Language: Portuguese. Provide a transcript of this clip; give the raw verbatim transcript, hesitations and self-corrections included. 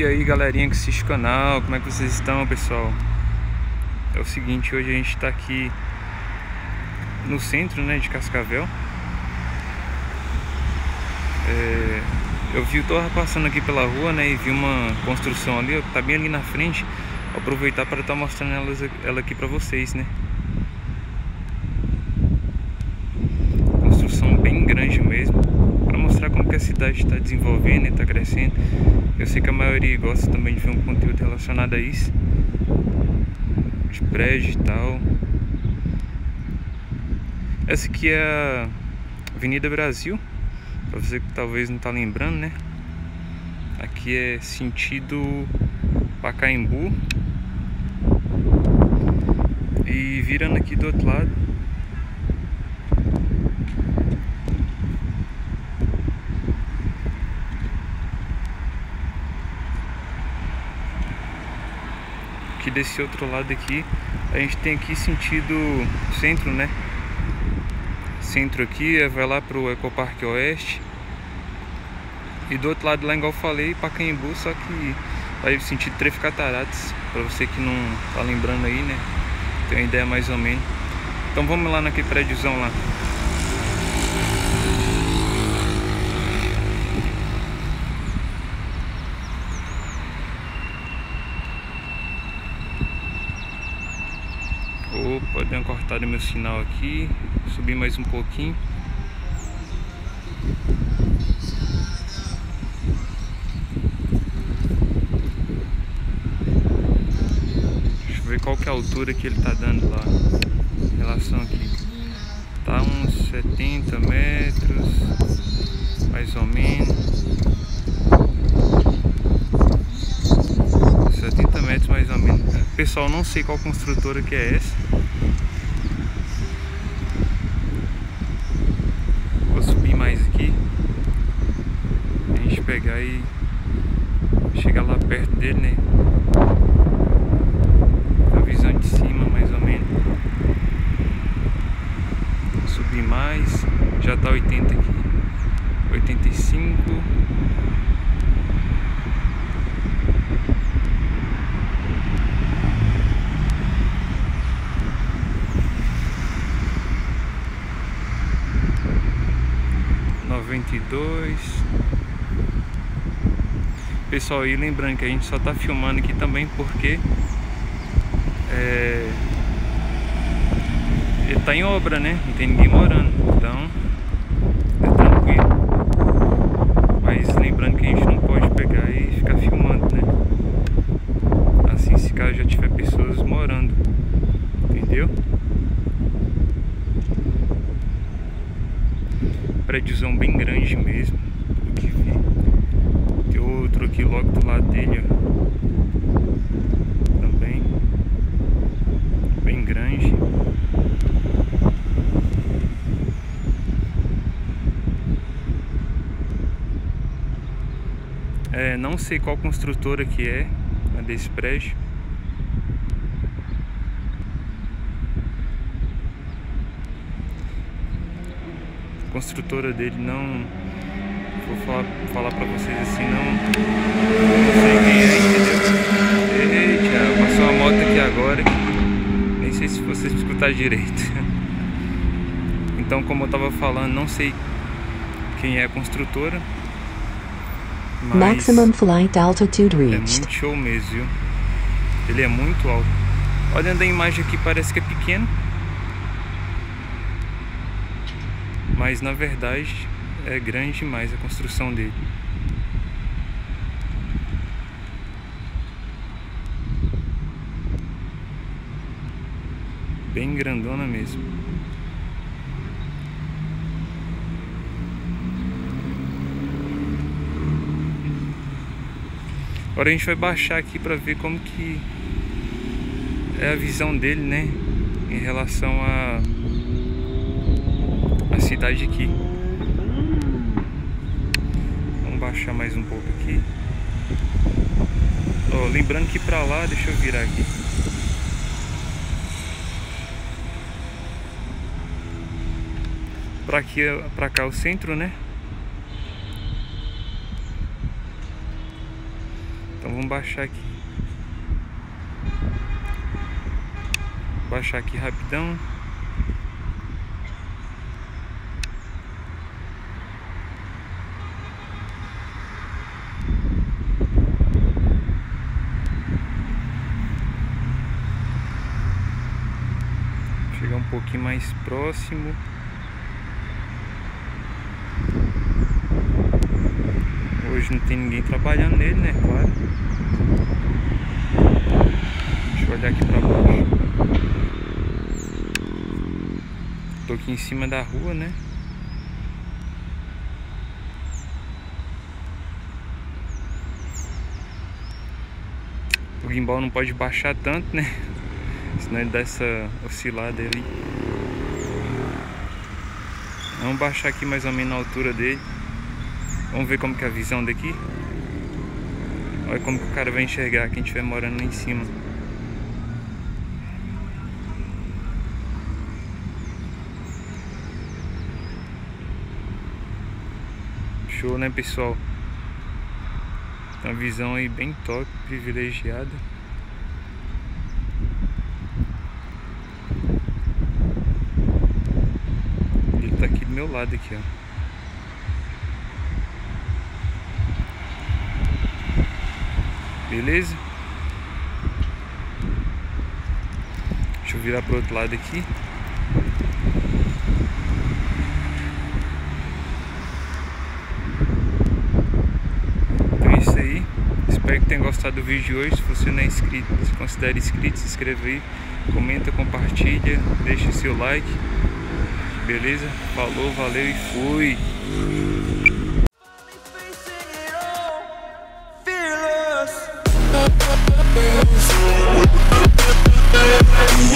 E aí, galerinha que assiste o canal, como é que vocês estão, pessoal? É o seguinte, hoje a gente tá aqui no centro, né, de Cascavel. É, eu vi, eu tava passando aqui pela rua, né, e vi uma construção ali, ó, tá bem ali na frente. Vou aproveitar para estar tá mostrando elas, ela aqui pra vocês, né. Construção bem grande mesmo, pra mostrar como que a cidade tá desenvolvendo e tá crescendo. Eu sei que a maioria gosta também de ver um conteúdo relacionado a isso, de prédio e tal. Essa aqui é a Avenida Brasil, pra você que talvez não tá lembrando, né? Aqui é sentido Pacaembu. E virando aqui do outro lado, que desse outro lado aqui a gente tem aqui sentido centro, né? Centro aqui vai lá pro Ecoparque Oeste. E do outro lado lá, igual eu falei, Pacaembu, só que vai sentido Trevo Cataratas, para você que não tá lembrando aí, né? Tem uma ideia mais ou menos. Então vamos lá naquele prédiozão lá. Opa, dei uma cortada no meu sinal aqui. Subi mais um pouquinho. Deixa eu ver qual que é a altura que ele tá dando lá em relação aqui. Tá uns setenta metros, mais ou menos. setenta metros mais ou menos. Pessoal, não sei qual construtora que é essa. Vou subir mais aqui, a gente pegar e chegar lá perto dele, né? A visão de cima mais ou menos. Vou subir mais. Já tá oitenta aqui, oitenta e cinco. noventa e dois. Pessoal, e lembrando que a gente só tá filmando aqui também porque é, ele tá em obra, né? Não tem ninguém morando, então é tranquilo. Mas lembrando que a gente não pode pegar e ficar filmando, né? Assim, se caso já tiver pessoas morando, entendeu? Prédiozão bem grande mesmo, do que vi. Tem outro aqui logo do lado dele, ó. Também bem grande. É, não sei qual construtora que é a desse prédio. Construtora dele não vou falar, falar pra vocês assim, não, não sei quem é, entendeu? Eita, passou uma moto aqui agora, nem sei se vocês escutar direito. Então, como eu tava falando, não sei quem é a construtora, mas Maximum Flight Altitude Reached. É muito show mesmo, viu? Ele é muito alto. Olhando a imagem aqui, parece que é pequeno, mas na verdade é grande demais a construção dele. Bem grandona mesmo. Agora a gente vai baixar aqui para ver como que é a visão dele, né, em relação a cidade aqui. Vamos baixar mais um pouco aqui. Ó, lembrando que pra lá, deixa eu virar aqui. Pra aqui, pra cá é o centro, né? Então vamos baixar aqui. Baixar aqui rapidão. Chegar um pouquinho mais próximo. Hoje não tem ninguém trabalhando nele, né? Claro. Deixa eu olhar aqui pra baixo. Tô aqui em cima da rua, né? O gimbal não pode baixar tanto, né? Senão ele dá essa oscilada ali. Vamos baixar aqui mais ou menos na altura dele. Vamos ver como que é a visão daqui. Olha como que o cara vai enxergar quem estiver morando lá em cima. Show, né, pessoal? Uma visão aí bem top, privilegiada. Ele tá aqui do meu lado aqui, ó. Beleza? Deixa eu virar para o outro lado aqui. Então é isso aí. Espero que tenham gostado do vídeo de hoje. Se você não é inscrito, se considera inscrito, se inscreve aí. Comenta, compartilha, deixa seu like. Beleza? Falou, valeu e fui! We'll be right back.